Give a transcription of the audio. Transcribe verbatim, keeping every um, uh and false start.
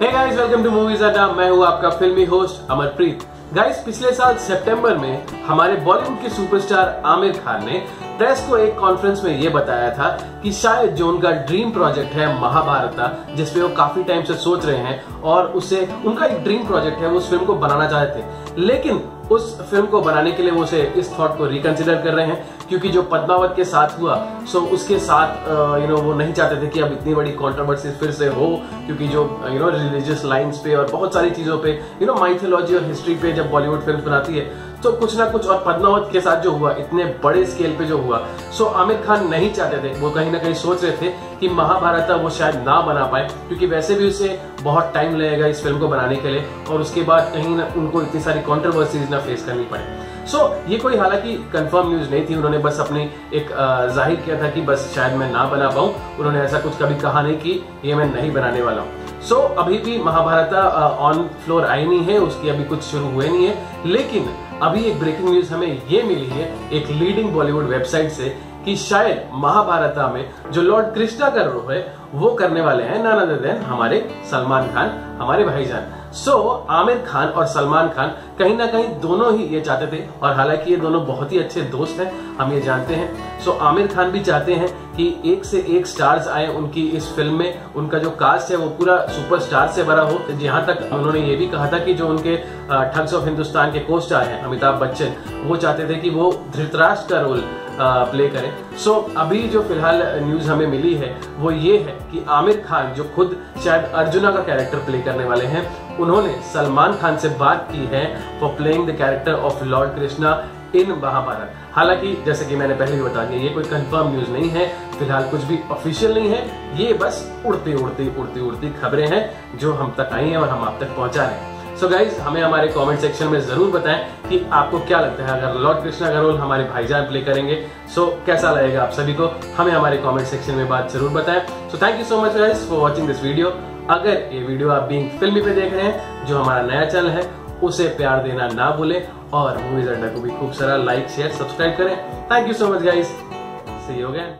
Hey guys, welcome to Movies Adda. मैं हूँ आपका फिल्मी होस्ट अमरप्रीत। Guys, पिछले साल सितंबर में हमारे बॉलीवुड के सुपरस्टार आमिर खान ने प्रेस को एक कॉन्फ्रेंस में ये बताया था कि शायद जो उनका ड्रीम प्रोजेक्ट है महाभारता, जिसपे वो काफी टाइम से सोच रहे हैं और उसे उनका एक ड्रीम प्रोजेक्ट है, वो उस फिल्म को बनाना चाहते थे, लेकिन उस फिल्म को बनाने के लिए वो उसे इस थॉट को रिकंसिडर कर रहे हैं, क्योंकि जो पद्मावत के साथ हुआ सो उसके साथ यू नो वो नहीं चाहते थे कि अब इतनी बड़ी कंट्रोवर्सी फिर से हो, क्योंकि जो यू नो रिलीजियस लाइंस पे और बहुत सारी चीज़ों पे यू नो माइथोलॉजी और हिस्ट्री पे जब बॉलीवुड फिल्म बनाती है तो कुछ ना कुछ, और पद्मावत के साथ जो हुआ इतने बड़े स्केल पे जो हुआ सो आमिर खान नहीं चाहते थे। वो कहीं ना कहीं सोच रहे थे कि महाभारत वो शायद ना बना पाए, क्योंकि वैसे भी उसे बहुत टाइम लगेगा इस फिल्म को बनाने के लिए और उसके बाद कहीं ना उनको इतनी सारी कॉन्ट्रोवर्सीज ना फेस करनी पड़े। सो so, ये कोई हालांकि कंफर्म न्यूज़ नहीं थी, उन्होंने बस अपनी एक जाहिर किया था कि बस शायद मैं ना बना पाऊँ। उन्होंने ऐसा कुछ कभी कहा नहीं कि ये मैं नहीं बनाने वाला हूँ। सो so, अभी भी महाभारता ऑन फ्लोर आई नहीं है, उसकी अभी कुछ शुरू हुए नहीं है, लेकिन अभी एक ब्रेकिंग न्यूज़ हमें ये मिली है एक लीडिंग बॉलीवुड वेबसाइट से कि शायद महाभारता में जो लॉर्ड कृष्णा का रोल है वो करने वाले हैं ना अदर देन हमारे सलमान खान, हमारे भाईजान। सो so, आमिर खान और सलमान खान कहीं ना कहीं दोनों ही ये चाहते थे, और हालांकि ये दोनों बहुत ही अच्छे दोस्त हैं, हम ये जानते हैं। सो so, आमिर खान भी चाहते हैं कि एक से एक स्टार्स आए उनकी इस फिल्म में, उनका जो कास्ट है वो पूरा सुपरस्टार से भरा हो। जहां तक उन्होंने ये भी कहा था कि जो उनके ठग्स ऑफ हिंदुस्तान के को स्टार हैं अमिताभ बच्चन, वो चाहते थे कि वो धृतराष्ट्र का रोल प्ले करें। सो so, अभी जो फिलहाल न्यूज़ हमें मिली है वो ये है कि आमिर खान जो खुद शायद अर्जुना का कैरेक्टर प्ले करने वाले हैं, उन्होंने सलमान खान से बात की है for playing the character of lord Krishna in Mahabharat. हालांकि जैसे कि मैंने पहले भी बता दिया, ये कोई कंफर्म न्यूज़ नहीं है, फिलहाल कुछ भी ऑफिशियल नहीं है, ये बस उड़ती उड़ती उड़ती उड़ती खबरें हैं जो हम तक आई हैं और हम आप तक पहुँचा रहे हैं। सो so गाइज, हमें हमारे कमेंट सेक्शन में ज़रूर बताएं कि आपको क्या लगता है अगर लॉर्ड कृष्णा का रोल हमारे भाईजान प्ले करेंगे सो so, कैसा लगेगा आप सभी को। हमें हमारे कमेंट सेक्शन में बात जरूर बताएं। So thank you so much guys for watching this video. अगर ये वीडियो आप बीइंग फिल्मी पे देख रहे हैं, जो हमारा नया चैनल है, उसे प्यार देना ना भूलें और मूवीज अड्डा को भी खूब सारा लाइक शेयर सब्सक्राइब करें। Thank you so much guys, see you again.